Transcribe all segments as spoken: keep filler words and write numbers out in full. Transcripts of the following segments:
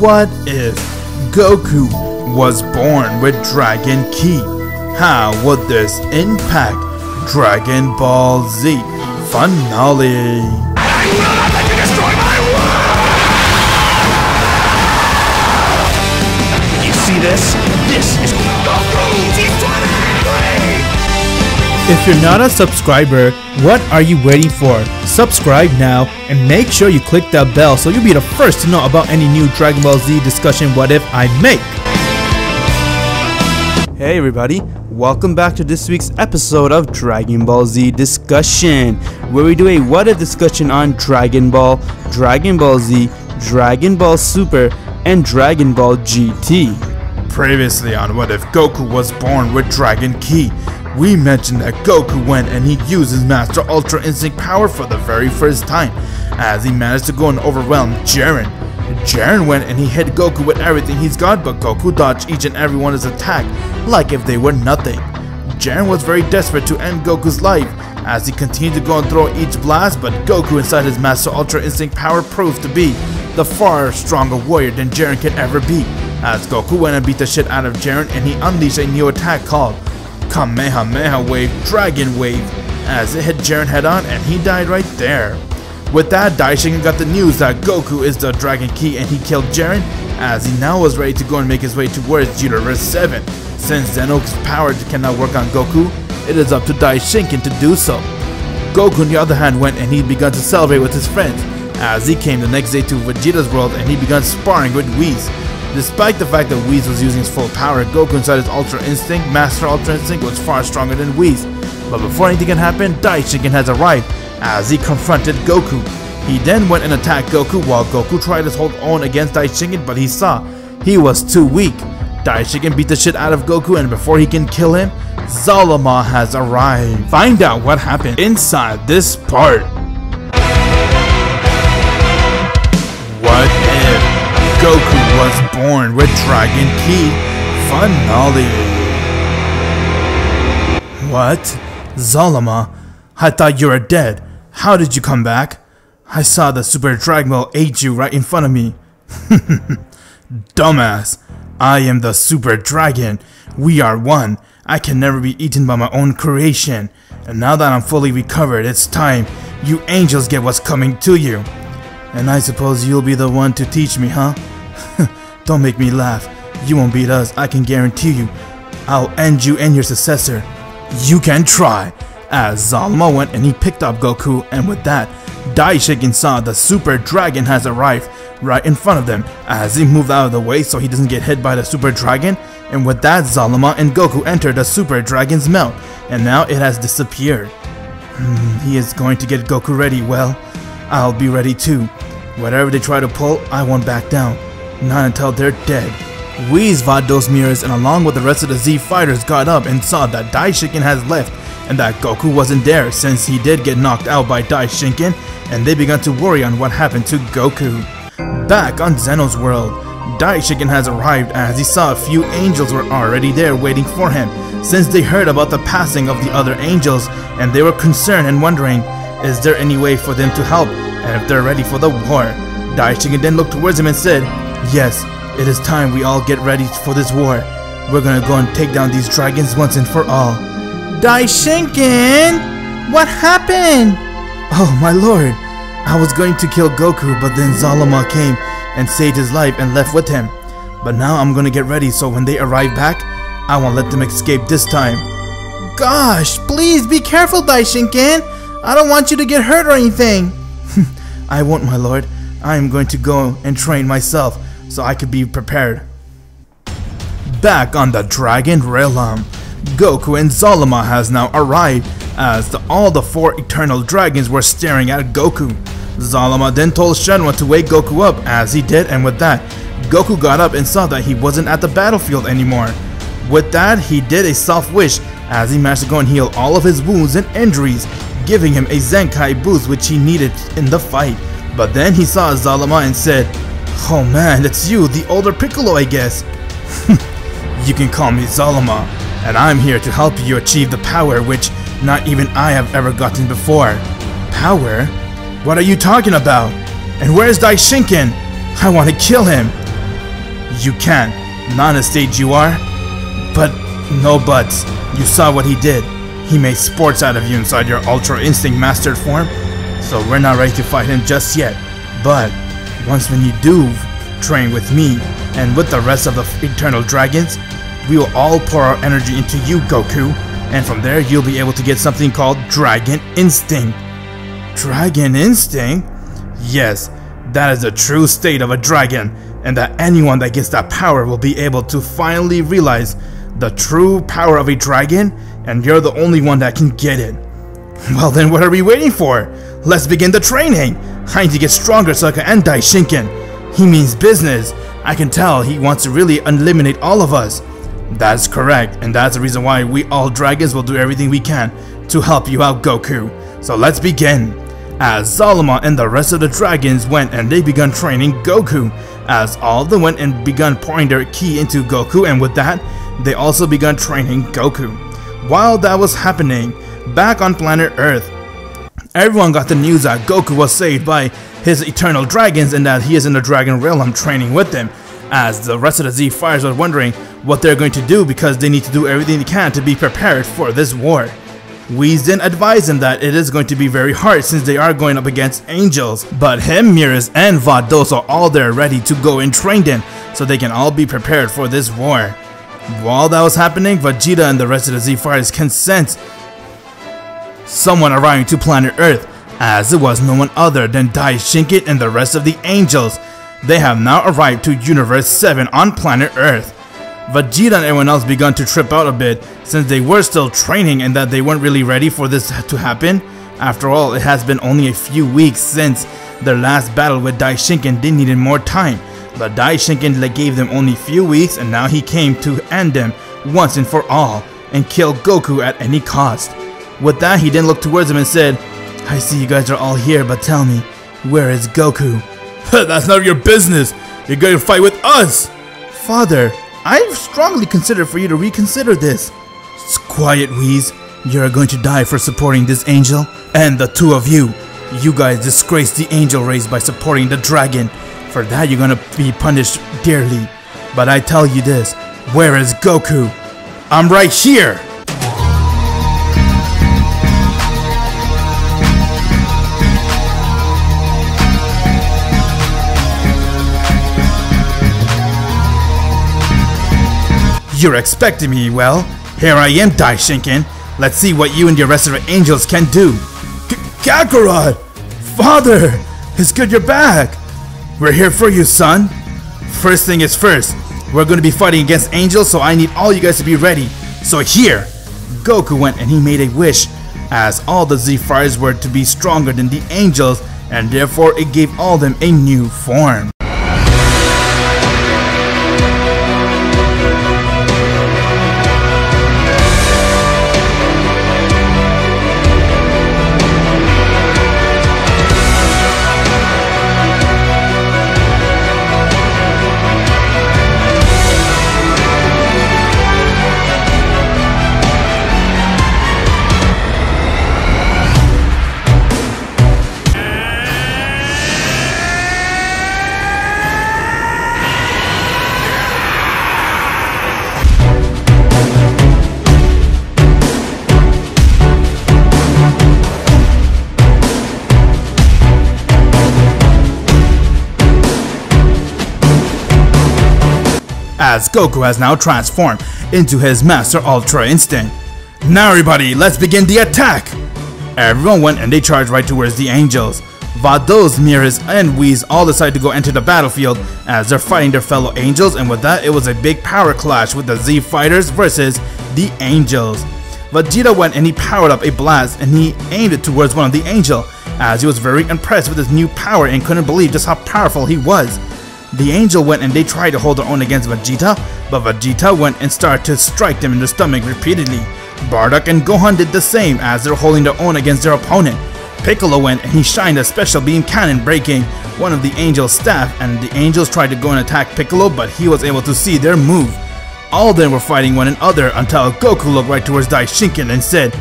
What if Goku was born with Dragon Ki? How would this impact Dragon Ball Z? Finale! I will not let you destroy my world! You see this? This is Goku T twenty-three! If you're not a subscriber, what are you waiting for? Subscribe now and make sure you click that bell so you'll be the first to know about any new Dragon Ball Z discussion what if I make. Hey everybody, welcome back to this week's episode of Dragon Ball Z discussion, where we do a what if discussion on Dragon Ball, Dragon Ball Z, Dragon Ball Super, and Dragon Ball G T. Previously on what if Goku was born with Dragon Ki, we mentioned that Goku went and he used his Master Ultra Instinct power for the very first time, as he managed to go and overwhelm Jiren. Jiren went and he hit Goku with everything he's got, but Goku dodged each and every one's attack like if they were nothing. Jiren was very desperate to end Goku's life, as he continued to go and throw each blast, but Goku inside his Master Ultra Instinct power proved to be the far stronger warrior than Jiren could ever be, as Goku went and beat the shit out of Jiren and he unleashed a new attack called Kamehameha Wave, Dragon Wave, as it hit Jiren head on and he died right there. With that, Daishinken got the news that Goku is the Dragon Ki and he killed Jiren, as he now was ready to go and make his way towards Universe seven. Since Zeno's power cannot work on Goku, it is up to Daishinken to do so. Goku on the other hand went and he began to celebrate with his friends, as he came the next day to Vegeta's world and he began sparring with Whis. Despite the fact that Whis was using his full power, Goku inside his Ultra Instinct, Master Ultra Instinct was far stronger than Whis. But before anything can happen, Daishinken has arrived, as he confronted Goku. He then went and attacked Goku while Goku tried his hold on against Daishinken, but he saw he was too weak. Daishinken beat the shit out of Goku, and before he can kill him, Zalama has arrived. Find out what happened inside this part. What if Goku was born with Dragon Ki? Finale. What? Zalama? I thought you were dead. How did you come back? I saw the Super Dragon Ball ate you right in front of me. Dumbass. I am the Super Dragon. We are one. I can never be eaten by my own creation. And now that I'm fully recovered, it's time you angels get what's coming to you. And I suppose you'll be the one to teach me, huh? Don't make me laugh. You won't beat us, I can guarantee you. I'll end you and your successor. You can try. As Zalama went and he picked up Goku, and with that, Daishinken saw the Super Dragon has arrived right in front of them, as he moved out of the way so he doesn't get hit by the Super Dragon, and with that, Zalama and Goku entered the Super Dragon's mouth, and now it has disappeared. Hmm, he is going to get Goku ready. Well, I'll be ready too. Whatever they try to pull, I won't back down. Not until they're dead. Whis, Vados, Miris, and along with the rest of the Z fighters got up and saw that Daishinken has left, and that Goku wasn't there since he did get knocked out by Daishinken, and they began to worry on what happened to Goku. Back on Zeno's world, Daishinken has arrived, as he saw a few angels were already there waiting for him since they heard about the passing of the other angels, and they were concerned and wondering, is there any way for them to help and if they're ready for the war. Daishinken then looked towards him and said, yes, it is time we all get ready for this war. We're gonna go and take down these dragons once and for all. Daishinken, what happened? Oh my lord, I was going to kill Goku, but then Zalama came and saved his life and left with him. But now I'm gonna get ready so when they arrive back, I won't let them escape this time. Gosh, please be careful Daishinken, I don't want you to get hurt or anything. I won't my lord, I am going to go and train myself so I could be prepared. Back on the Dragon Realm, Goku and Zalama has now arrived, as the, all the four eternal dragons were staring at Goku. Zalama then told Shenwa to wake Goku up, as he did, and with that, Goku got up and saw that he wasn't at the battlefield anymore. With that, he did a soft wish, as he managed to go and heal all of his wounds and injuries, giving him a Zenkai boost which he needed in the fight. But then he saw Zalama and said, oh man, it's you, the older Piccolo I guess. You can call me Zalama, and I'm here to help you achieve the power which not even I have ever gotten before. Power? What are you talking about? And where's Daishinken? I want to kill him. You can. Not a stage you are. But no buts. You saw what he did. He made sports out of you inside your Ultra Instinct mastered form. So we're not ready to fight him just yet. But once when you do train with me and with the rest of the Eternal Dragons, we will all pour our energy into you, Goku. And from there, you'll be able to get something called Dragon Instinct. Dragon Instinct? Yes, that is the true state of a dragon, and that anyone that gets that power will be able to finally realize the true power of a dragon, and you're the only one that can get it. Well then, what are we waiting for? Let's begin the training! I need to get stronger so I can end Daishinken. He means business. I can tell he wants to really eliminate all of us. That's correct, and that's the reason why we all dragons will do everything we can to help you out, Goku. So let's begin. As Zalama and the rest of the dragons went and they began training Goku, as all of them went and began pouring their ki into Goku, and with that, they also began training Goku. While that was happening, back on planet Earth, everyone got the news that Goku was saved by his eternal dragons and that he is in the Dragon Realm training with them, as the rest of the Z Fires were wondering what they're going to do because they need to do everything they can to be prepared for this war. Whis then advised him that it is going to be very hard since they are going up against angels, but him, Miris, and Vados are all there ready to go and train them so they can all be prepared for this war. While that was happening, Vegeta and the rest of the Z Fighters can sense someone arriving to planet Earth, as it was no one other than Daishinken and the rest of the angels. They have now arrived to Universe seven on planet Earth. Vegeta and everyone else began to trip out a bit since they were still training and that they weren't really ready for this to happen. After all, it has been only a few weeks since their last battle with Daishinken. They needed more time, but Daishinken gave them only a few weeks, and now he came to end them once and for all and kill Goku at any cost. With that, he then looked towards him and said, "I see you guys are all here, but tell me, where is Goku?" "That's none of your business! You're going to fight with us!" "Father, I've strongly considered for you to reconsider this." "It's quiet, Whis. You're going to die for supporting this angel. And the two of you, you guys disgraced the angel race by supporting the dragon. For that, you're going to be punished dearly. But I tell you this, where is Goku?" "I'm right here!" "You're expecting me, well, here I am, Daishinken. Let's see what you and your rest of the angels can do." "Kakarot! Father! It's good you're back! We're here for you, son. First thing is first, we're going to be fighting against angels, so I need all you guys to be ready. So here!" Goku went and he made a wish, as all the Z Fires were to be stronger than the angels, and therefore it gave all them a new form. As Goku has now transformed into his Master Ultra Instinct. "Now everybody, let's begin the attack!" Everyone went and they charged right towards the angels. Vados, Miris, and Whis all decided to go enter the battlefield as they're fighting their fellow angels, and with that, it was a big power clash with the Z Fighters versus the angels. Vegeta went and he powered up a blast and he aimed it towards one of the angels, as he was very impressed with his new power and couldn't believe just how powerful he was. The angel went and they tried to hold their own against Vegeta, but Vegeta went and started to strike them in the stomach repeatedly. Bardock and Gohan did the same as they were holding their own against their opponent. Piccolo went and he shined a special beam cannon, breaking one of the angel's staff, and the angels tried to go and attack Piccolo, but he was able to see their move. All of them were fighting one another until Goku looked right towards Daishinken and said,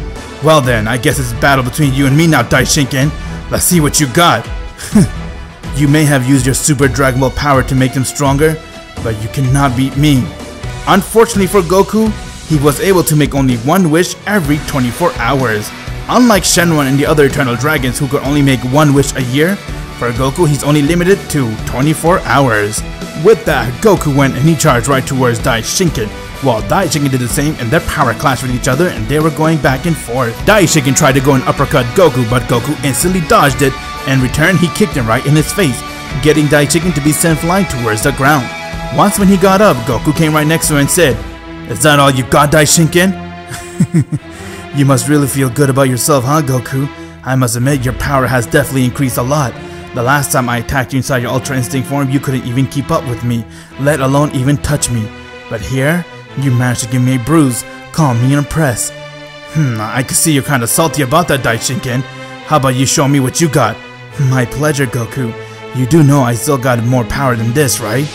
"Well then, I guess it's battle between you and me now, Daishinken. Let's see what you got." "You may have used your Super Dragon Ball power to make them stronger, but you cannot beat me. Unfortunately for Goku, he was able to make only one wish every twenty-four hours. Unlike Shenron and the other Eternal Dragons who could only make one wish a year, for Goku he's only limited to twenty-four hours. With that, Goku went and he charged right towards Daishinken, while Daishinken did the same and their power clashed with each other and they were going back and forth. Daishinken tried to go and uppercut Goku, but Goku instantly dodged it, and in return he kicked him right in his face, getting Daishinken to be sent flying towards the ground. Once when he got up, Goku came right next to him and said, "Is that all you got, Daishinken?" You must really feel good about yourself, huh, Goku? I must admit your power has definitely increased a lot. The last time I attacked you inside your Ultra Instinct form, you couldn't even keep up with me, let alone even touch me. But here, you managed to give me a bruise, calm me and impress. Hmm, I can see you're kinda salty about that, Daishinken. How about you show me what you got? My pleasure, Goku. You do know I still got more power than this, right?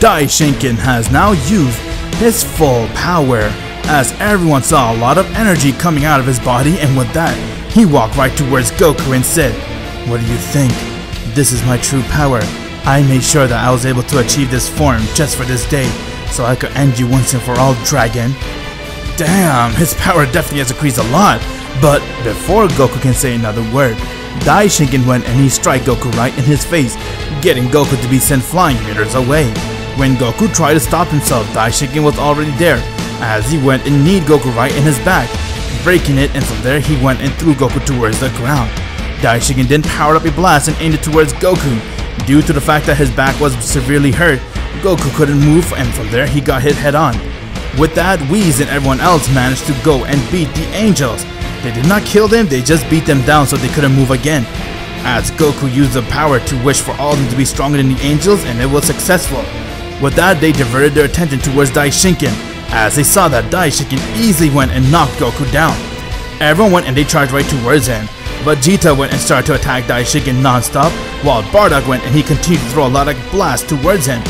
Daishinken has now used his full power, as everyone saw a lot of energy coming out of his body, and with that, he walked right towards Goku and said, "What do you think? This is my true power. I made sure that I was able to achieve this form just for this day, so I could end you once and for all, dragon." Damn, his power definitely has increased a lot, but before Goku can say another word, Daishinken went and he struck Goku right in his face, getting Goku to be sent flying meters away. When Goku tried to stop himself, Daishinken was already there, as he went and kneed Goku right in his back, breaking it, and from there he went and threw Goku towards the ground. Daishinken then powered up a blast and aimed it towards Goku. Due to the fact that his back was severely hurt, Goku couldn't move, and from there he got hit head on. With that, Whis and everyone else managed to go and beat the angels. They did not kill them, they just beat them down so they couldn't move again. As Goku used the power to wish for all of them to be stronger than the angels, and it was successful. With that, they diverted their attention towards Daishinken, as they saw that Daishinken easily went and knocked Goku down. Everyone went and they charged right towards him. Vegeta went and started to attack Daishinken non-stop, while Bardock went and he continued to throw a lot of blasts towards him.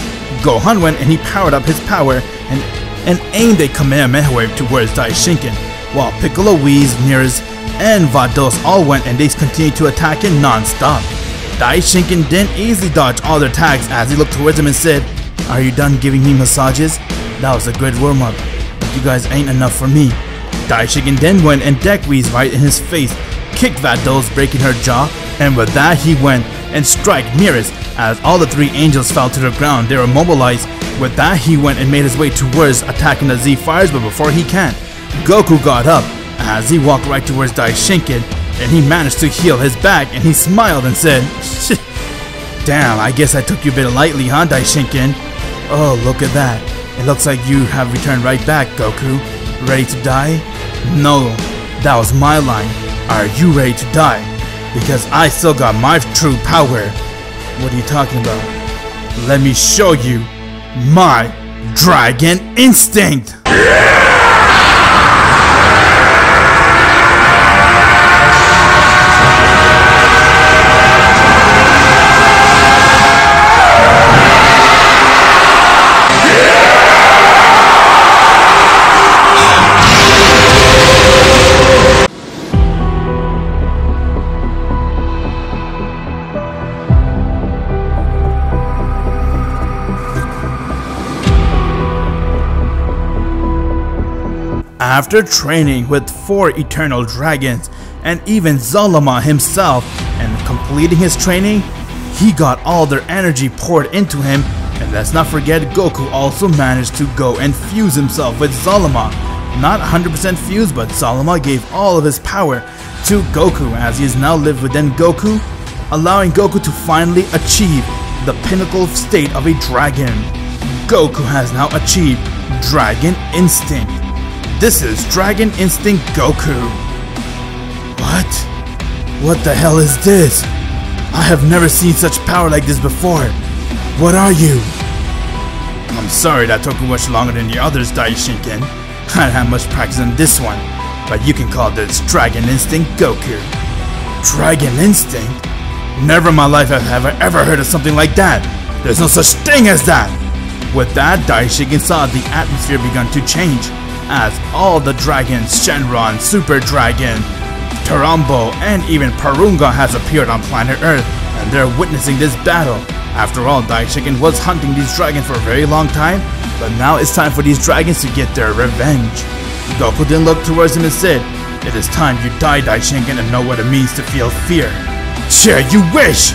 Gohan went and he powered up his power and, and aimed a Kamehameha wave towards Daishinken, while Piccolo, Whis, Miris, and Vados all went and they continued to attack him non-stop. Daishinken didn't easily dodge all their attacks as he looked towards him and said, "Are you done giving me massages? That was a great warm-up, but you guys ain't enough for me." Daishinken then went and decked Whis right in his face, kicked Vados, breaking her jaw, and with that he went and strike Miris, as all the three angels fell to the ground. They were mobilized. With that he went and made his way towards attacking the Z fires, but before he can, Goku got up, as he walked right towards Daishinken, and he managed to heal his back, and he smiled and said, "Damn, I guess I took you a bit lightly, huh, Daishinken? Oh, look at that. It looks like you have returned right back, Goku. Ready to die?" "No, that was my line. Are you ready to die? Because I still got my true power." "What are you talking about?" "Let me show you my Dragon Instinct!" After training with four Eternal Dragons and even Zalama himself and completing his training, he got all their energy poured into him, and let's not forget Goku also managed to go and fuse himself with Zalama. Not one hundred percent fused, but Zalama gave all of his power to Goku as he has now lived within Goku, allowing Goku to finally achieve the pinnacle state of a dragon. Goku has now achieved Dragon Instinct. This is Dragon Instinct Goku. What? What the hell is this? I have never seen such power like this before. What are you? I'm sorry that took much longer than the others, Daishinken. I didn't have much practice on this one, but you can call this Dragon Instinct Goku. Dragon Instinct? Never in my life have I ever heard of something like that. There's no such thing as that. With that, Daishinken saw the atmosphere begun to change, as all the dragons, Shenron, Super Dragon, Tarombo, and even Parunga has appeared on planet Earth, and they're witnessing this battle. After all, Daishinken was hunting these dragons for a very long time, but now it's time for these dragons to get their revenge. Goku then looked towards him and said, "It is time you die, Daishinken, and know what it means to feel fear." "Sure, you wish!"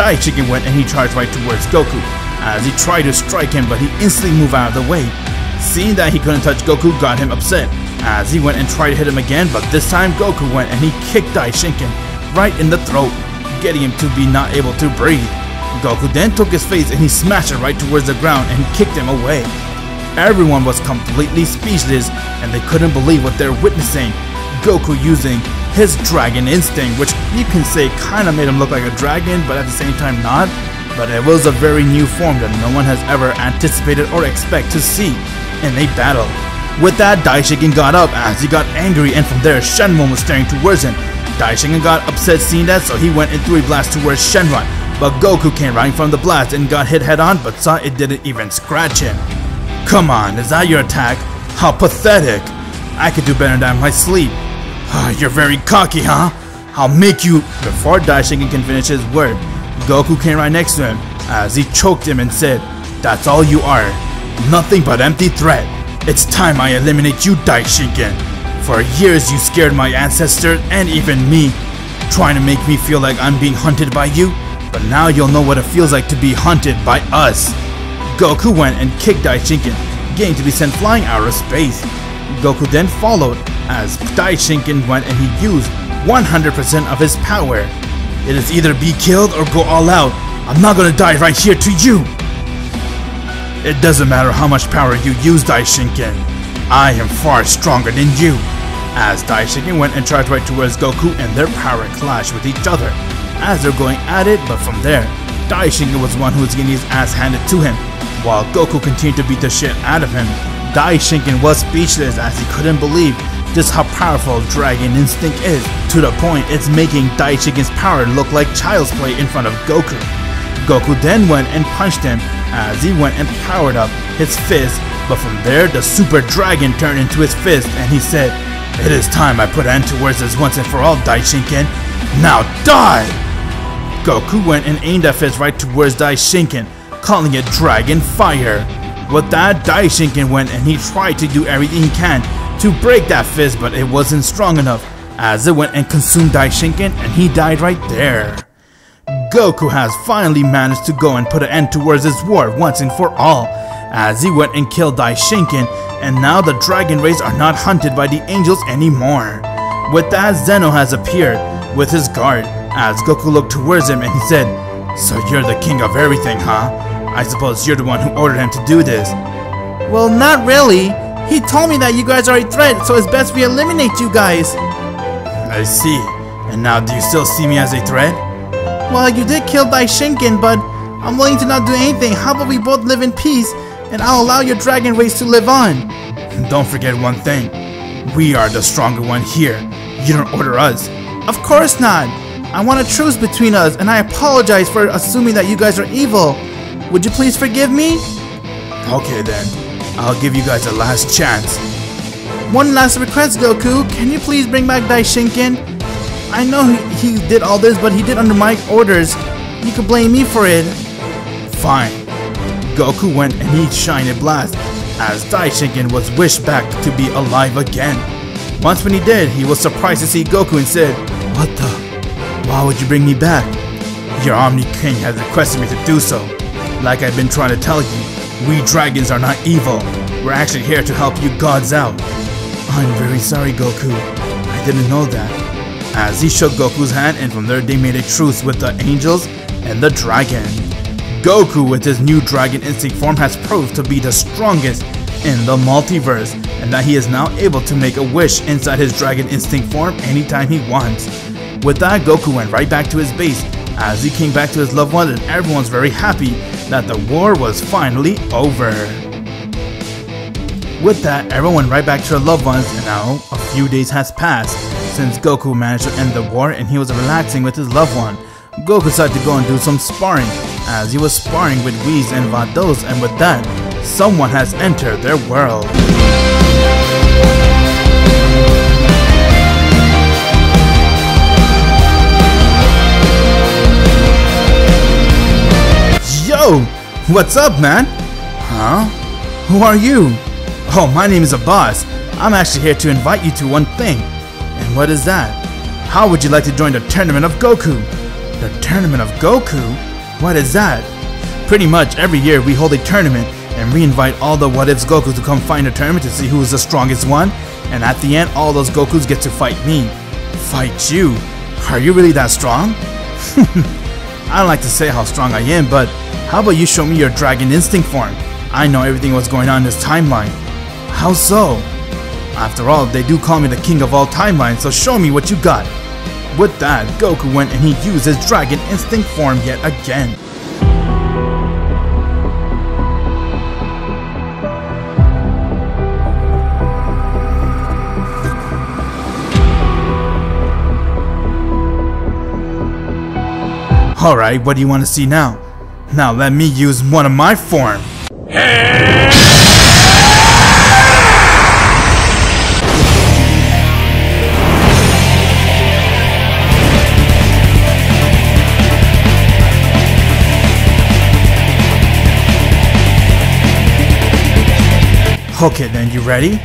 Daishinken went and he charged right towards Goku, as he tried to strike him, but he instantly moved out of the way. Seeing that he couldn't touch Goku got him upset, as he went and tried to hit him again, but this time Goku went and he kicked Daishinken right in the throat, getting him to be not able to breathe. Goku then took his face and he smashed it right towards the ground and kicked him away. Everyone was completely speechless and they couldn't believe what they're witnessing. Goku using his Dragon Instinct, which you can say kinda made him look like a dragon, but at the same time not. But it was a very new form that no one has ever anticipated or expect to see in a battle. With that, Daishinken got up as he got angry, and from there Shenron was staring towards him. Daishinken got upset seeing that, so he went and threw a blast towards Shenron. But Goku came running from the blast and got hit head on, but saw it didn't even scratch him. "Come on, is that your attack? How pathetic. I could do better than my sleep. You're very cocky, huh? I'll make you..." Before Daishinken can finish his word, Goku came right next to him as he choked him and said, "That's all you are. Nothing but empty threat. It's time I eliminate you, Daishinken. For years you scared my ancestors and even me, trying to make me feel like I'm being hunted by you. But now you'll know what it feels like to be hunted by us." Goku went and kicked Daishinken, getting to be sent flying out of space. Goku then followed as Daishinken went and he used one hundred percent of his power. "It is either be killed or go all out. I'm not gonna die right here to you." "It doesn't matter how much power you use, Daishinken. I am far stronger than you." As Daishinken went and charged right towards Goku, and their power clashed with each other as they're going at it, but from there, Daishinken was the one who was getting his ass handed to him. While Goku continued to beat the shit out of him, Daishinken was speechless as he couldn't believe just how powerful Dragon Instinct is, to the point it's making Daishinken's power look like child's play in front of Goku. Goku then went and punched him as he went and powered up his fist, but from there the Super Dragon turned into his fist and he said, "It is time I put an end to words this once and for all, Daishinken. Now die!" Goku went and aimed that fist right towards Daishinken, calling it Dragon Fire. With that, Daishinken went and he tried to do everything he can to break that fist, but it wasn't strong enough as it went and consumed Daishinken and he died right there. Goku has finally managed to go and put an end towards this war once and for all, as he went and killed Daishinken, and now the dragon race are not hunted by the angels anymore. With that, Zeno has appeared with his guard as Goku looked towards him and he said, "So you're the king of everything, huh? I suppose you're the one who ordered him to do this." "Well, not really. He told me that you guys are a threat, so it's best we eliminate you guys." "I see. And now do you still see me as a threat?" "Well, you did kill Daishinken, but I'm willing to not do anything. How about we both live in peace, and I'll allow your dragon race to live on." "Don't forget one thing. We are the stronger one here. You don't order us." "Of course not. I want a truce between us, and I apologize for assuming that you guys are evil. Would you please forgive me?" "Okay then. I'll give you guys a last chance." "One last request, Goku. Can you please bring back Daishinken? I know he, he did all this, but he did under my orders. You could blame me for it." "Fine." Goku went and he shined a blast as Daishinken was wished back to be alive again. Once when he did, he was surprised to see Goku and said, "What the? Why would you bring me back?" "Your Omni King has requested me to do so. Like I've been trying to tell you, we dragons are not evil. We're actually here to help you gods out." "I'm very sorry, Goku. I didn't know that." As he shook Goku's hand, and from there they made a truce with the angels and the dragon. Goku with his new Dragon Instinct form has proved to be the strongest in the multiverse, and that he is now able to make a wish inside his Dragon Instinct form anytime he wants. With that, Goku went right back to his base as he came back to his loved ones, and everyone's very happy that the war was finally over. With that, everyone went right back to their loved ones, and now a few days has passed since Goku managed to end the war and he was relaxing with his loved one. Goku decided to go and do some sparring as he was sparring with Whis and Vados, and with that, Someone has entered their world. Yo! What's up, man? Huh? Who are you? Oh, my name is Abbas. I'm actually here to invite you to one thing. And what is that? How would you like to join the Tournament of Goku? The Tournament of Goku? What is that? Pretty much every year we hold a tournament and we invite all the what ifs Gokus to come fight in a tournament to see who is the strongest one, and at the end all those Gokus get to fight me. Fight you? Are you really that strong? I don't like to say how strong I am, but how about you show me your Dragon Instinct form? I know everything what's going on in this timeline. How so? After all, they do call me the king of all timelines, so show me what you got. With that, Goku went and he used his Dragon Instinct form yet again. Alright, what do you want to see now? Now let me use one of my form. Okay then, you ready?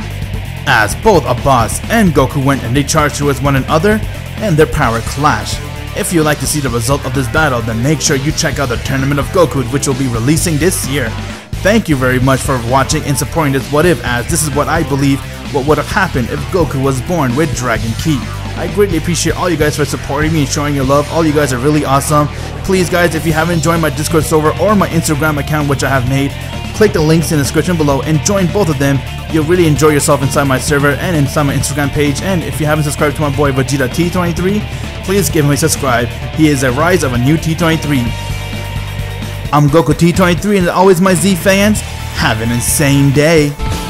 As both Abbas and Goku went and they charged towards one another and their power clashed. If you'd like to see the result of this battle, then make sure you check out the Tournament of Goku, which will be releasing this year. Thank you very much for watching and supporting this what if, as this is what I believe what would have happened if Goku was born with Dragon Ki. I greatly appreciate all you guys for supporting me and showing your love. All you guys are really awesome. Please guys, if you haven't joined my Discord server or my Instagram account which I have made, click the links in the description below and join both of them. You'll really enjoy yourself inside my server and inside my Instagram page. And if you haven't subscribed to my boy Vegeta T twenty-three, please give him a subscribe. He is a rise of a new T twenty-three. I'm Goku T twenty-three, and as always my Z fans, have an insane day.